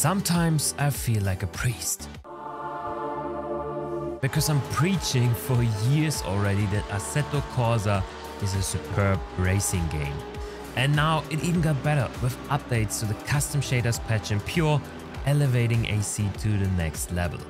Sometimes I feel like a priest, because I'm preaching for years already that Assetto Corsa is a superb racing game. And now it even got better with updates to the custom shaders patch in Pure, elevating AC to the next level.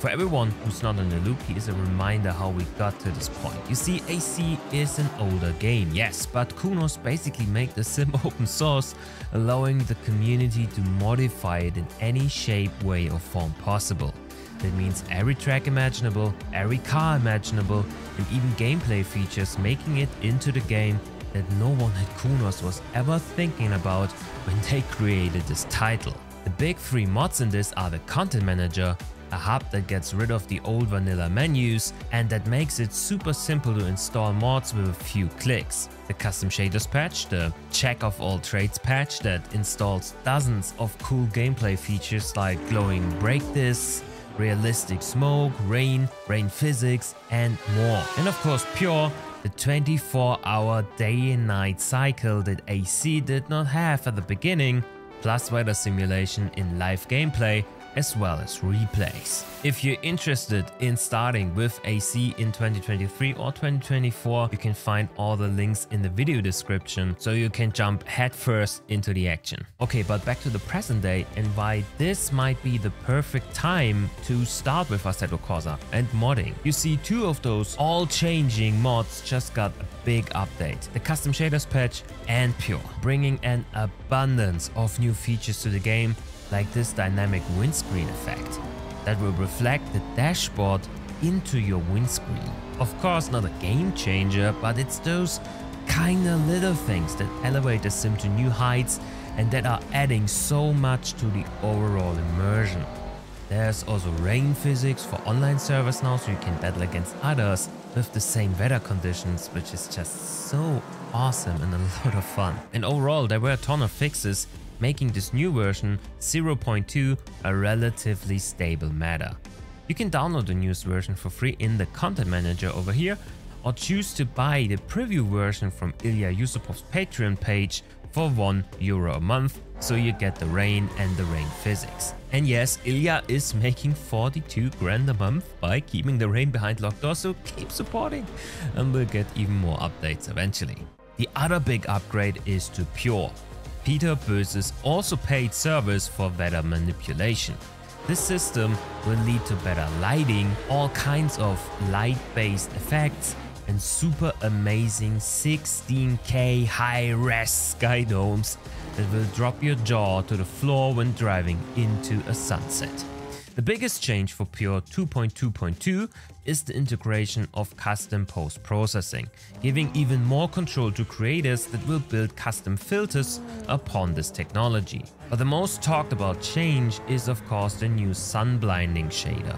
For everyone who's not in the loop, here is a reminder how we got to this point. You see, AC is an older game, yes, but Kunos basically made the sim open source, allowing the community to modify it in any shape, way or form possible. That means every track imaginable, every car imaginable, and even gameplay features, making it into the game that no one at Kunos was ever thinking about when they created this title. The big three mods in this are the Content Manager, a hub that gets rid of the old vanilla menus and that makes it super simple to install mods with a few clicks. The custom shaders patch, the check of all trades patch that installs dozens of cool gameplay features like glowing brake discs, realistic smoke, rain physics and more. And of course Pure, the 24-hour day and night cycle that AC did not have at the beginning, plus weather simulation in live gameplay as well as replays. If you're interested in starting with AC in 2023 or 2024, you can find all the links in the video description, so you can jump headfirst into the action. Okay, but back to the present day and why this might be the perfect time to start with Assetto Corsa and modding. You see, two of those all-changing mods just got a big update. The custom shaders patch and Pure, bringing an abundance of new features to the game, like this dynamic windscreen effect that will reflect the dashboard into your windscreen. Of course, not a game changer, but it's those kinda little things that elevate the sim to new heights and that are adding so much to the overall immersion. There's also rain physics for online servers now, so you can battle against others with the same weather conditions, which is just so awesome and a lot of fun. And overall, there were a ton of fixes, making this new version 0.2 a relatively stable meta. You can download the newest version for free in the Content Manager over here, or choose to buy the preview version from Ilya Yusupov's Patreon page for €1 a month, so you get the rain and the rain physics. And yes, Ilya is making 42 grand a month by keeping the rain behind locked doors, so keep supporting and we'll get even more updates eventually. The other big upgrade is to Pure, Peter Boese's also paid service for weather manipulation. This system will lead to better lighting, all kinds of light-based effects, and super amazing 16K high-res sky domes that will drop your jaw to the floor when driving into a sunset. The biggest change for Pure 2.2.2 is the integration of custom post-processing, giving even more control to creators that will build custom filters upon this technology. But the most talked about change is of course the new sun blinding shader.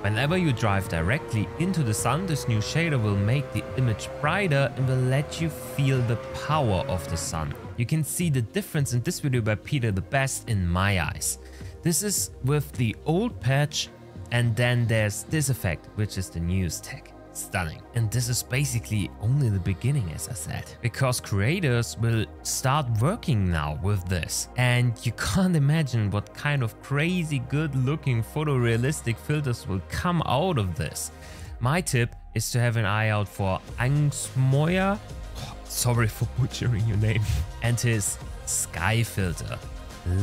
Whenever you drive directly into the sun, this new shader will make the image brighter and will let you feel the power of the sun. You can see the difference in this video by Peter Boese in my eyes. This is with the old patch, and then there's this effect, which is the newest tech. Stunning. And this is basically only the beginning, as I said, because creators will start working now with this. And you can't imagine what kind of crazy good looking photorealistic filters will come out of this. My tip is to have an eye out for Angs Moya, sorry for butchering your name, and his sky filter.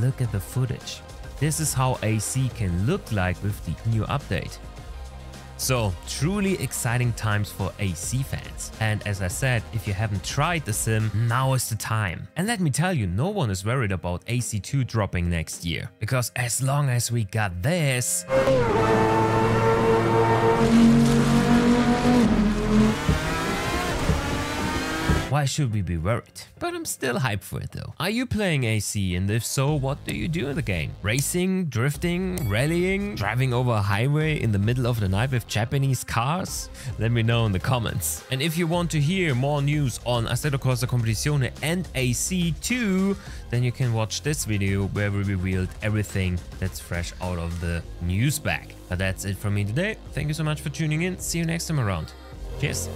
Look at the footage. This is how AC can look like with the new update. So truly exciting times for AC fans. And as I said, if you haven't tried the sim, now is the time. And let me tell you, no one is worried about AC2 dropping next year, because as long as we got this, why should we be worried? But I'm still hyped for it though. Are you playing AC, and if so, what do you do in the game? Racing, drifting, rallying, driving over a highway in the middle of the night with Japanese cars? Let me know in the comments. And if you want to hear more news on Assetto Corsa Competizione and AC2, then you can watch this video where we revealed everything that's fresh out of the news bag. But that's it from me today. Thank you so much for tuning in. See you next time around. Cheers.